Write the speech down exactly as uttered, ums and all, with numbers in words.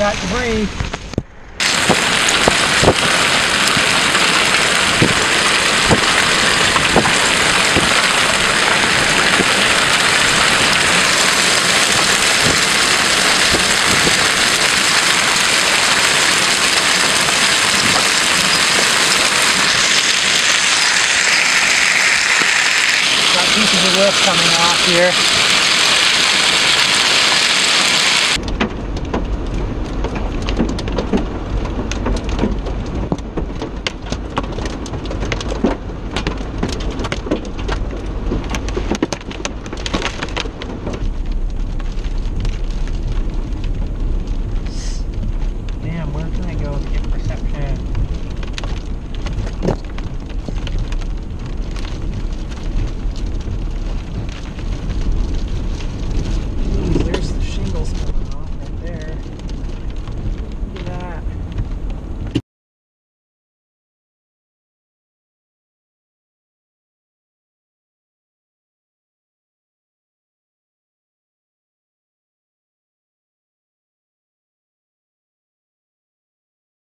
got debris. Got pieces of roof coming off here. Where can I go to get